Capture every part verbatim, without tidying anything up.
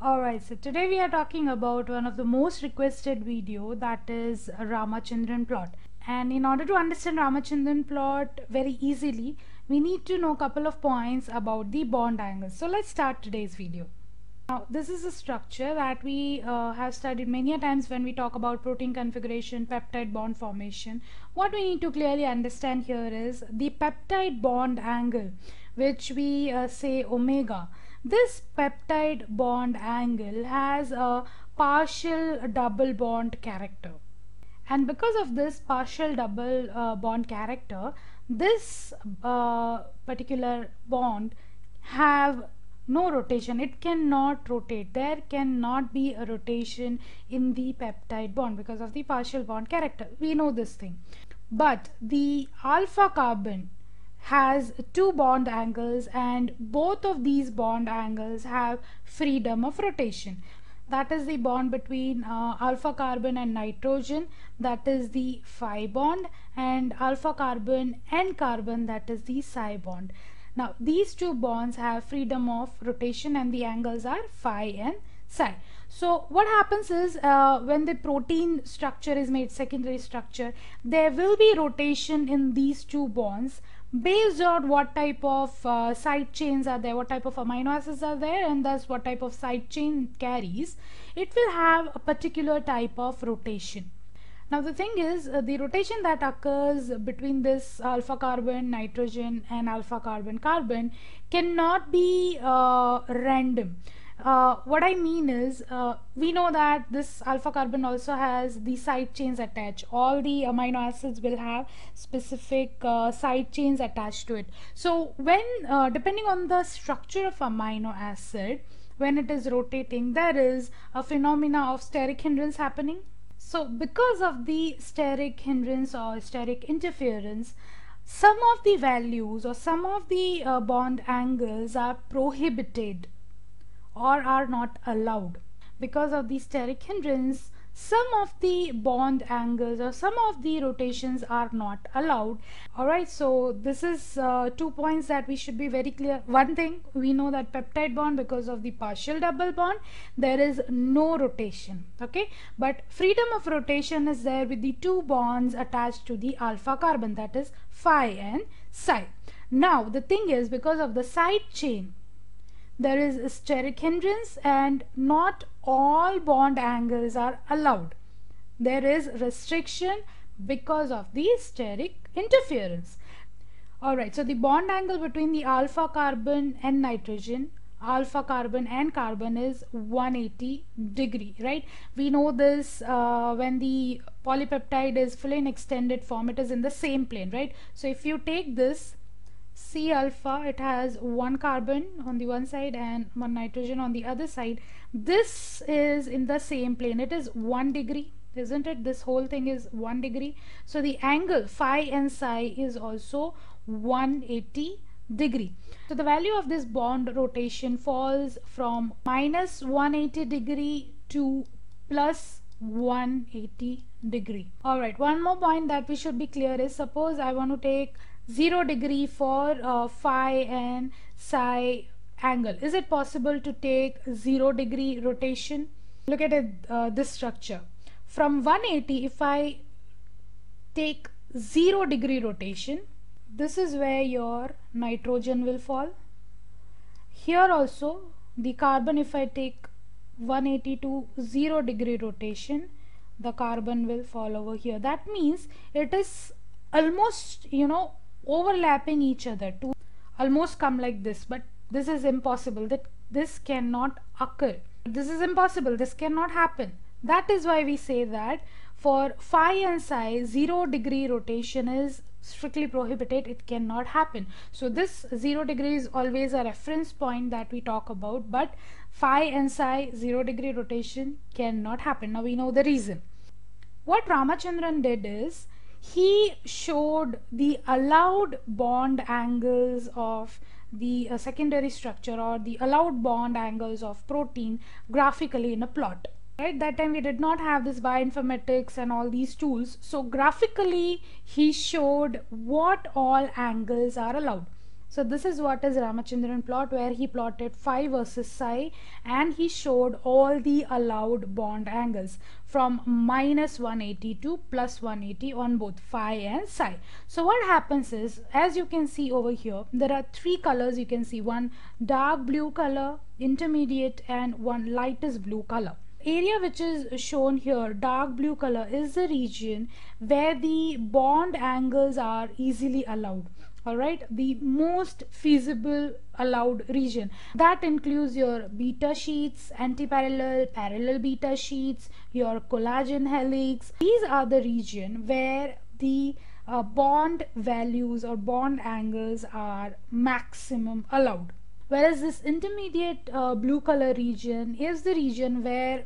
Alright, so today we are talking about one of the most requested video, that is Ramachandran plot. And in order to understand Ramachandran plot very easily, we need to know a couple of points about the bond angles. So let's start today's video. Now this is a structure that we uh, have studied many a times when we talk about protein configuration, peptide bond formation. What we need to clearly understand here is the peptide bond angle, which we uh, say omega. This peptide bond angle has a partial double bond character, and because of this partial double uh, bond character, this uh, particular bond have no rotation. It cannot rotate. There cannot be a rotation in the peptide bond because of the partial bond character. We know this thing. But the alpha carbon has two bond angles, and both of these bond angles have freedom of rotation. That is the bond between uh, alpha carbon and nitrogen, that is the phi bond, and alpha carbon and carbon, that is the psi bond. Now these two bonds have freedom of rotation, and the angles are phi and psi. So what happens is, uh, when the protein structure is made, secondary structure, there will be rotation in these two bonds based on what type of uh, side chains are there, what type of amino acids are there, and thus what type of side chain it carries. It will have a particular type of rotation. Now the thing is, uh, the rotation that occurs between this alpha carbon, nitrogen and alpha carbon, carbon cannot be uh, random. Uh, what I mean is, uh, we know that this alpha carbon also has the side chains attached. All the amino acids will have specific uh, side chains attached to it. So when uh, depending on the structure of amino acid, when it is rotating, there is a phenomena of steric hindrance happening. So because of the steric hindrance or steric interference, some of the values or some of the uh, bond angles are prohibited or are not allowed. Because of the steric hindrance, some of the bond angles or some of the rotations are not allowed. Alright, so this is uh, two points that we should be very clear. One thing, we know that peptide bond, because of the partial double bond, there is no rotation, okay? But freedom of rotation is there with the two bonds attached to the alpha carbon, that is phi and psi. Now the thing is, because of the side chain, there is a steric hindrance, and not all bond angles are allowed. There is restriction because of the steric interference. Alright, so the bond angle between the alpha carbon and nitrogen, alpha carbon and carbon, is one hundred eighty degree, right? We know this uh, when the polypeptide is full in extended form, it is in the same plane, right? So if you take this C alpha, it has one carbon on the one side and one nitrogen on the other side. This is in the same plane. It is one degree, isn't it? This whole thing is one degree. So the angle phi and psi is also one hundred eighty degree. So the value of this bond rotation falls from minus one hundred eighty degree to plus one hundred eighty degree. Alright, one more point that we should be clear is, suppose I want to take zero degree for uh, phi and psi angle. Is it possible to take zero degree rotation? Look at it, uh, this structure. From one hundred eighty, if I take zero degree rotation, this is where your nitrogen will fall. Here also, the carbon, if I take one hundred eighty to zero degree rotation, the carbon will fall over here. That means it is almost, you know, overlapping each other to almost come like this, but this is impossible. That this cannot occur. This is impossible. This cannot happen. That is why we say that for phi and psi, zero degree rotation is strictly prohibited. It cannot happen. So this zero degree is always a reference point that we talk about, but phi and psi zero degree rotation cannot happen. Now we know the reason. What Ramachandran did is, he showed the allowed bond angles of the uh, secondary structure, or the allowed bond angles of protein, graphically in a plot. Right, that time we did not have this bioinformatics and all these tools, so graphically he showed what all angles are allowed. So this is what is Ramachandran plot, where he plotted phi versus psi and he showed all the allowed bond angles from minus one eighty to plus one eighty on both phi and psi. So what happens is, as you can see over here, there are three colors you can see, one dark blue color, intermediate, and one lightest blue color. Area which is shown here, dark blue color, is the region where the bond angles are easily allowed. All right, the most feasible allowed region, that includes your beta sheets, antiparallel, parallel beta sheets, your collagen helix. These are the region where the uh, bond values or bond angles are maximum allowed, whereas this intermediate uh, blue color region is the region where,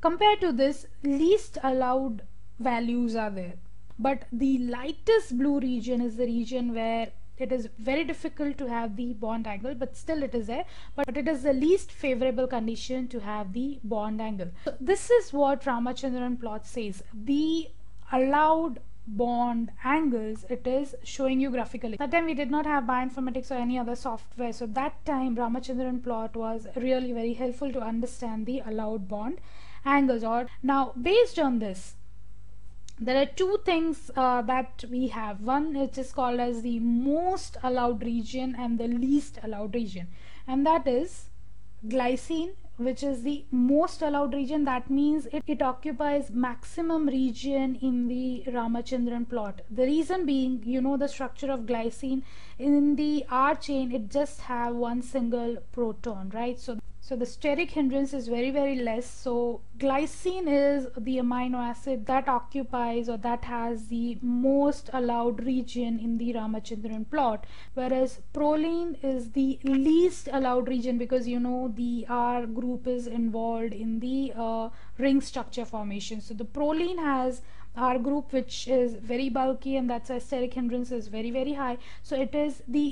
compared to this, least allowed values are there. But the lightest blue region is the region where it is very difficult to have the bond angle, but still it is there, but it is the least favorable condition to have the bond angle. So this is what Ramachandran plot says, the allowed bond angles it is showing you graphically. That time we did not have bioinformatics or any other software, so that time Ramachandran plot was really very helpful to understand the allowed bond angles. Or now, based on this, there are two things uh, that we have. One, which is called as the most allowed region and the least allowed region, and that is glycine, which is the most allowed region. That means it, it occupies maximum region in the Ramachandran plot. The reason being, you know the structure of glycine. In the R chain, it just have one single proton, right? So So the steric hindrance is very very less. So glycine is the amino acid that occupies or that has the most allowed region in the Ramachandran plot, whereas proline is the least allowed region, because you know the R group is involved in the uh, ring structure formation. So the proline has R group, which is very bulky, and that's why steric hindrance is very very high. So it is the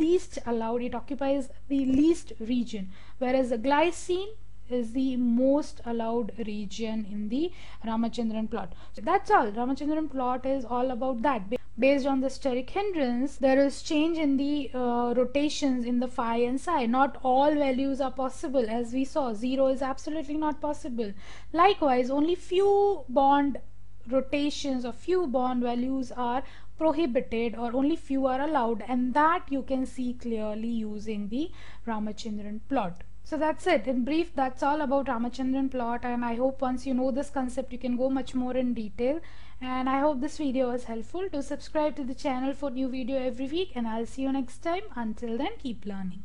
least allowed, it occupies the least region, whereas the glycine is the most allowed region in the Ramachandran plot. So that's all. Ramachandran plot is all about that. Based on the steric hindrance, there is change in the uh, rotations in the phi and psi. Not all values are possible, as we saw. Zero is absolutely not possible. Likewise, only few bond rotations or few bond values are prohibited, or only few are allowed, and that you can see clearly using the Ramachandran plot. So that's it. In brief, that's all about Ramachandran plot, and I hope once you know this concept, you can go much more in detail. And I hope this video was helpful. Do subscribe to the channel for new video every week, and I'll see you next time. Until then, keep learning.